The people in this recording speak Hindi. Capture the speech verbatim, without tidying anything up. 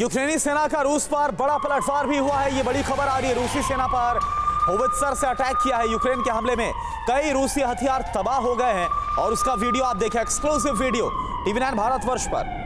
यूक्रेनी सेना का रूस पर बड़ा पलटवार भी हुआ है। ये बड़ी खबर आ रही है। रूसी सेना पर होवित्जर से अटैक किया है। यूक्रेन के हमले में कई रूसी हथियार तबाह हो गए हैं और उसका वीडियो आप देखें, exclusive video TV nine Bharatvarsh पर।